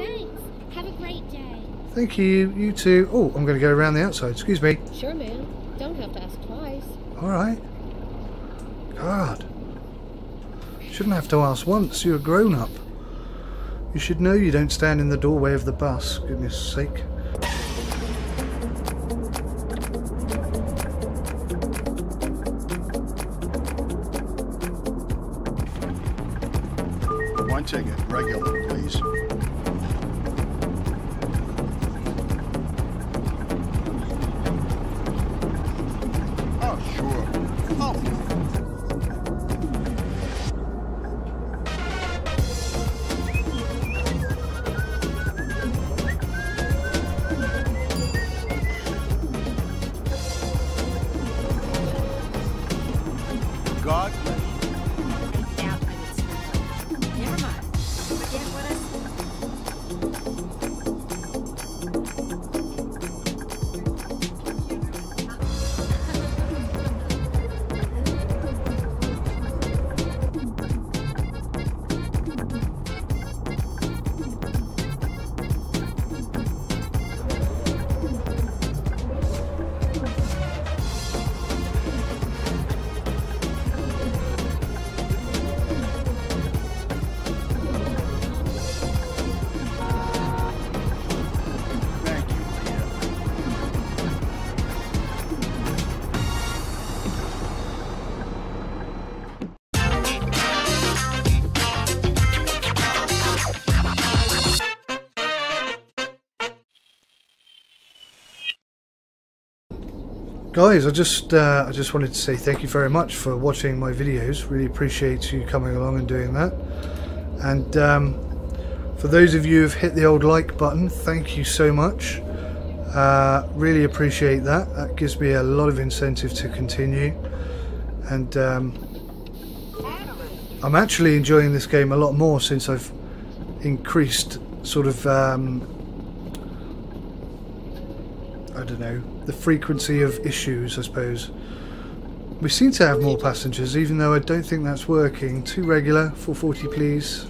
Thanks. Have a great day. Thank you. You too. Oh, I'm going to go around the outside. Excuse me. Sure, man. Don't have to ask twice. All right. God. Shouldn't have to ask once. You're a grown-up. You should know you don't stand in the doorway of the bus. Goodness sake. One ticket, regular, please. Oh, sure. Oh. Guys, I just wanted to say thank you very much for watching my videos. Really appreciate you coming along and doing that. And for those of you who've hit the old like button, thank you so much. Really appreciate that. That gives me a lot of incentive to continue. And I'm actually enjoying this game a lot more since I've increased sort of I don't know, the frequency of issues, I suppose. We seem to have more passengers, even though I don't think that's working. Two regular, 440 please.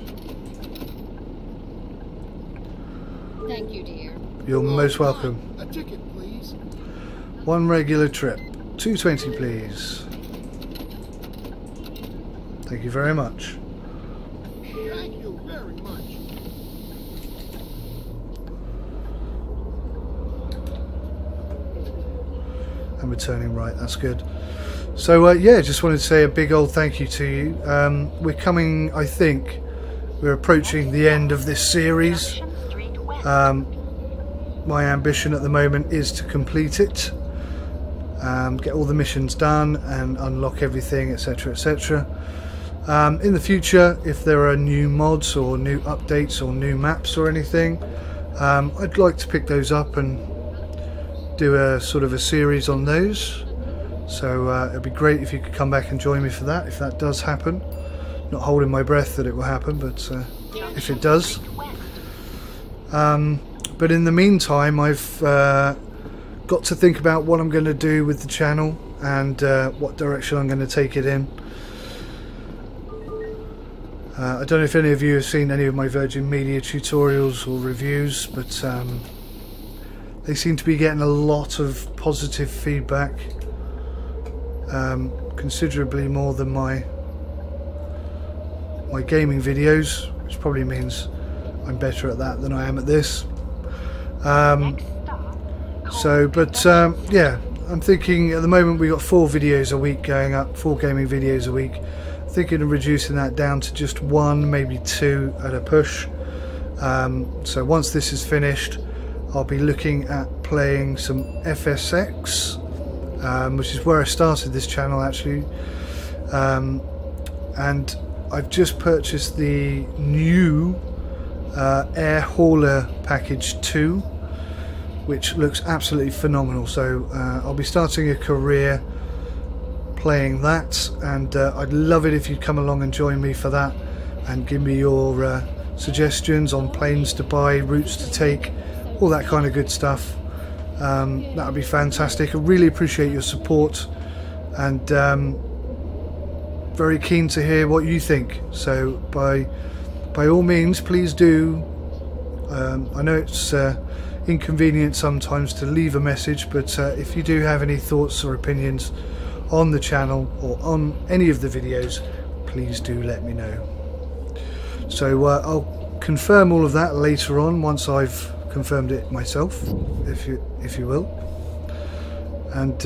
Thank you, dear. You're most welcome. A ticket, please. One regular trip. 220 please. Thank you very much. Thank you very much. And we're turning right, that's good. So yeah, just wanted to say a big old thank you to you. We're coming, I think, we're approaching the end of this series. My ambition at the moment is to complete it, get all the missions done and unlock everything, etc, etc. In the future, if there are new mods or new updates or new maps or anything, I'd like to pick those up and do a sort of a series on those. So it'd be great if you could come back and join me for that, if that does happen. Not holding my breath that it will happen, but if it does. But in the meantime, I've got to think about what I'm going to do with the channel and what direction I'm going to take it in. I don't know if any of you have seen any of my Virgin Media tutorials or reviews, but they seem to be getting a lot of positive feedback, considerably more than my gaming videos, which probably means I'm better at that than I am at this. Yeah, I'm thinking at the moment we've got 4 videos a week going up, 4 gaming videos a week. I'm thinking of reducing that down to just 1, maybe 2 at a push. So once this is finished, I'll be looking at playing some FSX, which is where I started this channel actually. And I've just purchased the new Air Hauler Package 2, which looks absolutely phenomenal. So I'll be starting a career playing that, and I'd love it if you'd come along and join me for that and give me your suggestions on planes to buy, routes to take, all that kind of good stuff. That would be fantastic. I really appreciate your support, and very keen to hear what you think. So by all means, please do I know it's inconvenient sometimes to leave a message, but if you do have any thoughts or opinions on the channel or on any of the videos, please do let me know. So I'll confirm all of that later on once I've confirmed it myself, if you will. And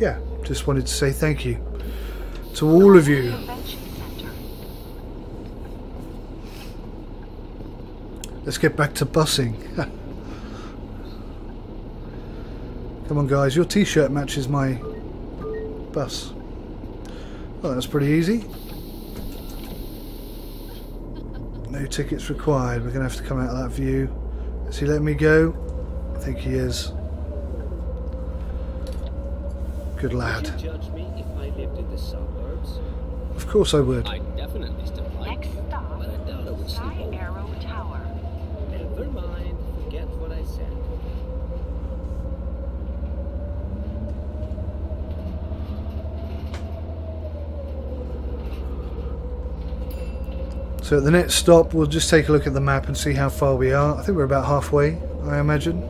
yeah, just wanted to say thank you to all of you. Let's get back to bussing. Come on guys, your t-shirt matches my bus. Well, that's pretty easy. No tickets required. We're going to have to come out of that view. Is he letting me go? I think he is. Good lad. Would you judge me if I lived in the suburbs? Of course I would. I definitely still like it, but I doubt I would sleep over. Never mind. Forget what I said. So at the next stop, we'll just take a look at the map and see how far we are. I think we're about halfway, I imagine.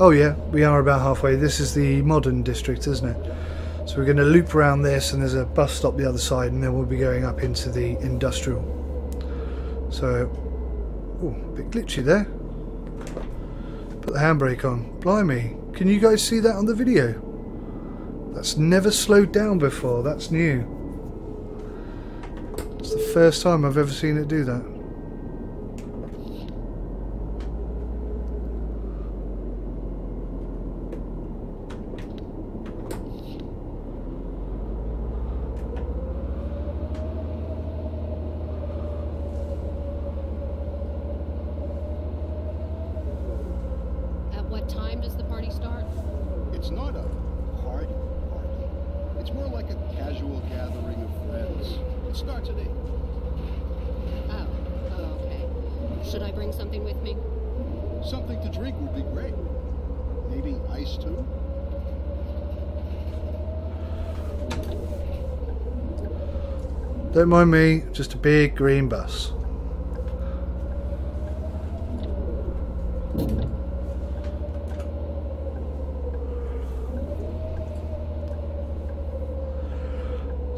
Oh yeah, we are about halfway. This is the modern district, isn't it? So we're going to loop around this, and there's a bus stop the other side, and then we'll be going up into the industrial. So, ooh, a bit glitchy there. Put the handbrake on. Blimey, can you guys see that on the video? That's never slowed down before, that's new. It's the first time I've ever seen it do that. At what time does the party start? It's not a party party. It's more like a casual gathering of friends. Start today. Oh, okay. Should I bring something with me? Something to drink would be great. Maybe ice too? Don't mind me, just a big green bus.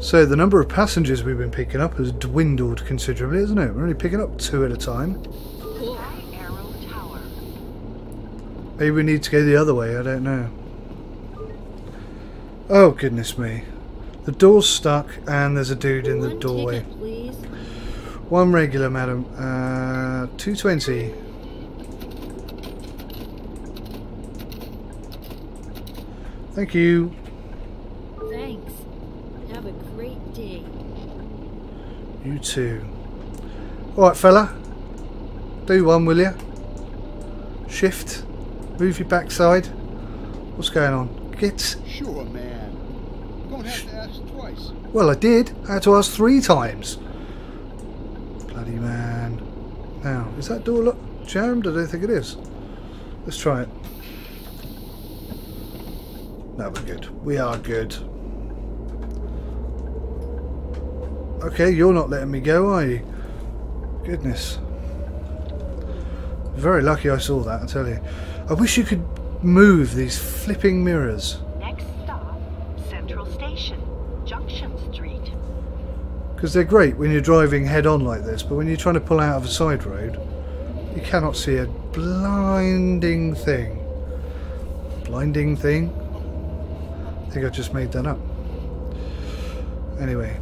So the number of passengers we've been picking up has dwindled considerably, isn't it? We're only picking up 2 at a time. Maybe we need to go the other way, I don't know. Oh goodness me. The door's stuck and there's a dude in the doorway. One regular, madam. 220. Thank you. You too. Alright fella, do one will you? Shift, move your backside. What's going on? Get... Sure man, you don't have to ask twice. Well I did, I had to ask 3 times. Bloody man. Now, is that door locked? Jammed? I don't think it is. Let's try it. No, we're good. We are good. Okay, you're not letting me go, are you? Goodness. Very lucky I saw that, I tell you. I wish you could move these flipping mirrors. Next stop, Central Station, Junction Street. Because they're great when you're driving head-on like this, but when you're trying to pull out of a side road, you cannot see a blinding thing. Blinding thing? I think I just made that up. Anyway.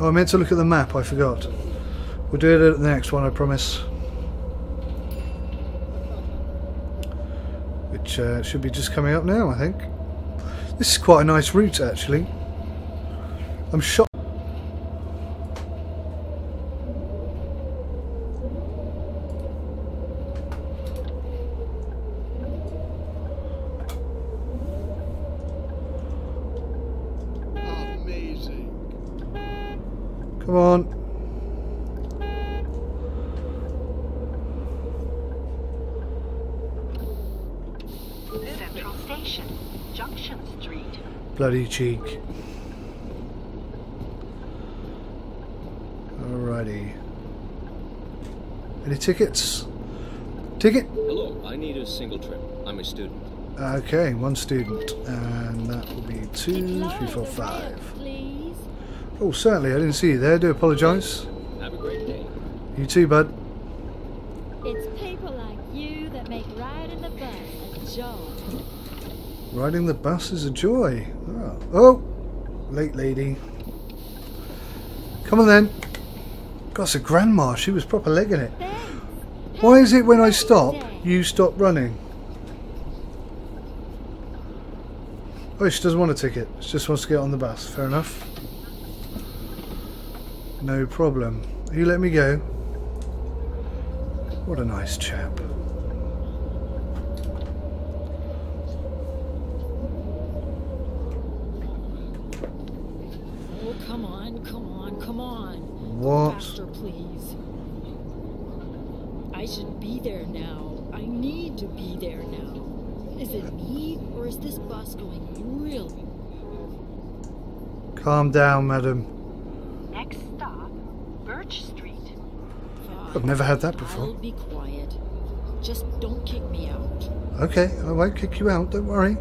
Oh, I meant to look at the map, I forgot. We'll do it at the next one, I promise. Which should be just coming up now, I think. This is quite a nice route, actually. I'm shocked. Come on. Central Station, Junction Street. Bloody cheek. Alrighty. Any tickets? Ticket? Hello, I need a single trip. I'm a student. Okay, one student. And that will be 2, 3, 4, 5. Please. Oh, certainly. I didn't see you there. I do apologise. Have a great day. You too, bud. It's people like you that make riding the bus a joy. Riding the bus is a joy. Oh, oh. Late lady. Come on then. Gosh, a grandma. She was proper legging it. Why is it when I stop, you stop running? Oh, she doesn't want a ticket. She just wants to get on the bus. Fair enough. No problem. You let me go. What a nice chap. Oh, come on, come on, come on. What? Faster, please. I should be there now. I need to be there now. Is it me, or is this bus going really? Calm down, madam. Next stop, Birch Street. I've never had that before. I'll be quiet. Just don't kick me out. Okay, I won't kick you out, don't worry.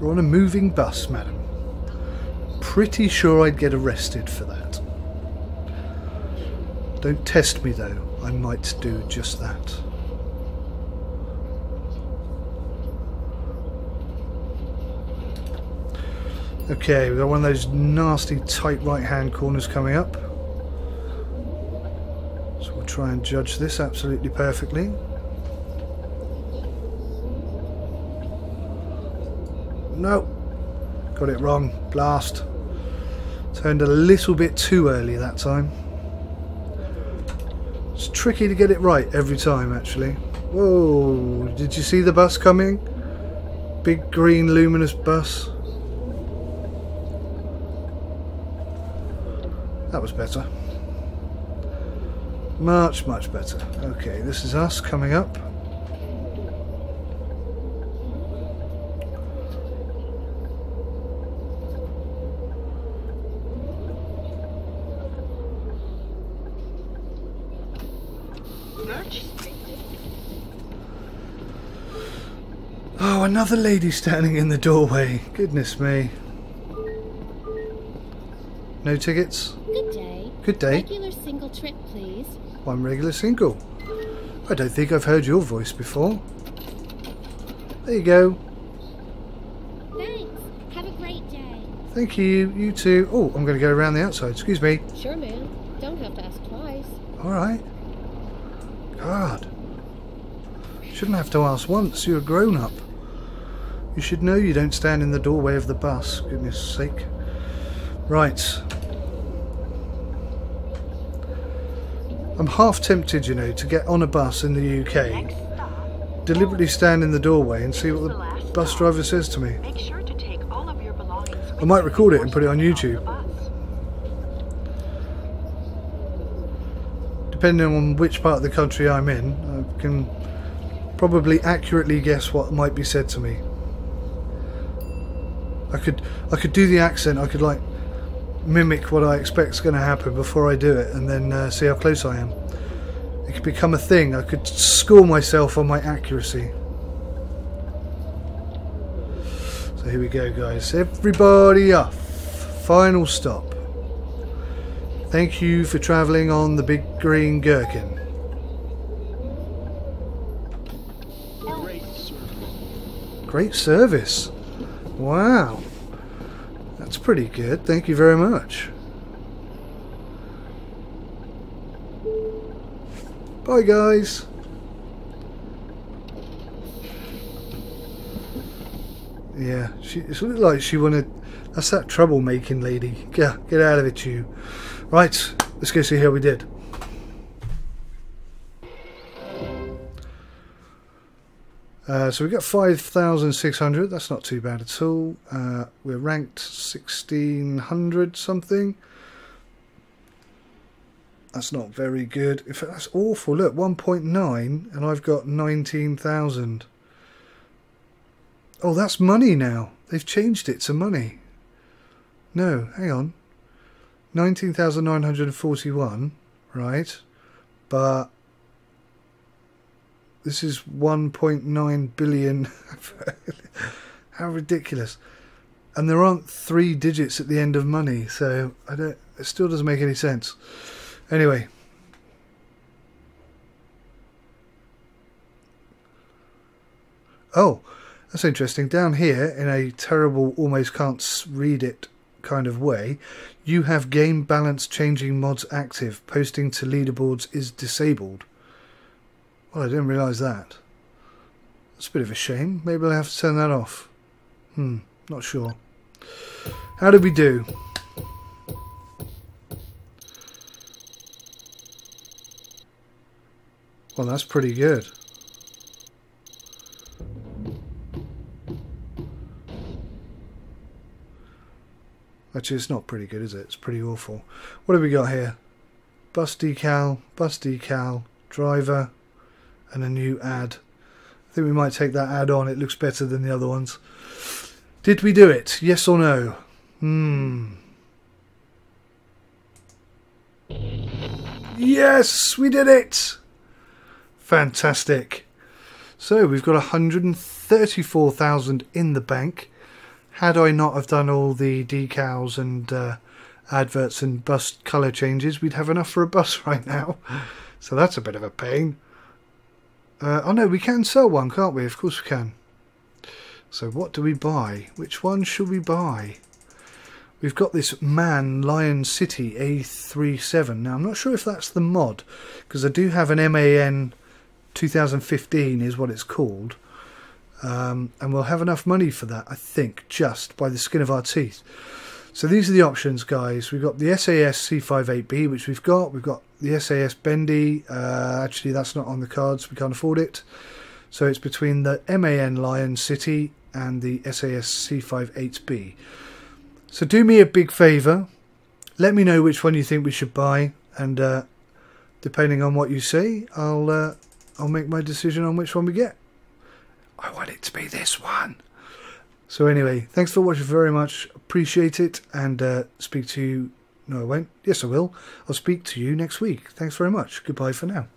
We're on a moving bus, madam. Pretty sure I'd get arrested for that. Don't test me, though. I might do just that. Okay, we've got one of those nasty tight right-hand corners coming up. So we'll try and judge this absolutely perfectly. No, got it wrong. Blast. Turned a little bit too early that time. It's tricky to get it right every time, actually. Whoa, did you see the bus coming? Big green luminous bus. That was better. Much, much better. Okay, this is us coming up. Oh, another lady standing in the doorway. Goodness me. No tickets? Good day. Good day. Regular single trip, please. One regular single. I don't think I've heard your voice before. There you go. Thanks. Have a great day. Thank you. You too. Oh, I'm going to go around the outside. Excuse me. Sure, ma'am. Don't have to ask twice. All right. God. Shouldn't have to ask once. You're a grown-up. You should know you don't stand in the doorway of the bus. Goodness sake. Right. I'm half tempted, you know, to get on a bus in the UK, deliberately stand in the doorway and see what the bus driver says to me. I might record it and put it on YouTube. Depending on which part of the country I'm in, I can probably accurately guess what might be said to me. I could do the accent. I could like mimic what I expect's going to happen before I do it, and then see how close I am. It could become a thing. I could score myself on my accuracy. So here we go, guys. Everybody off. Final stop. Thank you for travelling on the big green gherkin. Great service. Great service. Wow, that's pretty good. Thank you very much. Bye, guys. Yeah, it's like she wanted. That's that troublemaking lady. Get out of it, you. Right, let's go see how we did. So we got 5,600. That's not too bad at all. We're ranked 1,600 something. That's not very good. In fact, that's awful. Look, 1.9, and I've got 19,000. Oh, that's money now. They've changed it to money. No, hang on. 19,941, right? But This is 1.9 billion. How ridiculous. And there aren't three digits at the end of money, so I don't, it still doesn't make any sense. Anyway. Oh, that's interesting. Down here, in a terrible, almost can't read it kind of way, you have game balance changing mods active. Posting to leaderboards is disabled. Well, I didn't realise that. That's a bit of a shame. Maybe I'll have to turn that off. Not sure. How did we do? Well, that's pretty good. Actually, it's not pretty good, is it? It's pretty awful. What have we got here? Bus decal, driver, and a new ad. I think we might take that ad on. It looks better than the other ones. Did we do it? Yes or no? Yes, we did it! Fantastic. So we've got 134,000 in the bank. Had I not have done all the decals and adverts and bus colour changes, we'd have enough for a bus right now. So that's a bit of a pain. Oh no, we can sell one, can't we? Of course we can. So what do we buy? Which one should we buy? We've got this MAN Lion City A37. Now I'm not sure if that's the mod, because I do have an MAN 2015 is what it's called. And we'll have enough money for that, I think, just by the skin of our teeth. So these are the options, guys. We've got the SAS C58B, which we've got. We've got the SAS Bendy. Actually, that's not on the cards. We can't afford it. So it's between the MAN Lion City and the SAS C58B. So do me a big favour. Let me know which one you think we should buy. And depending on what you say, I'll make my decision on which one we get. I want it to be this one. So anyway, thanks for watching very much. Appreciate it. And speak to you. No, I won't. Yes, I will. I'll speak to you next week. Thanks very much. Goodbye for now.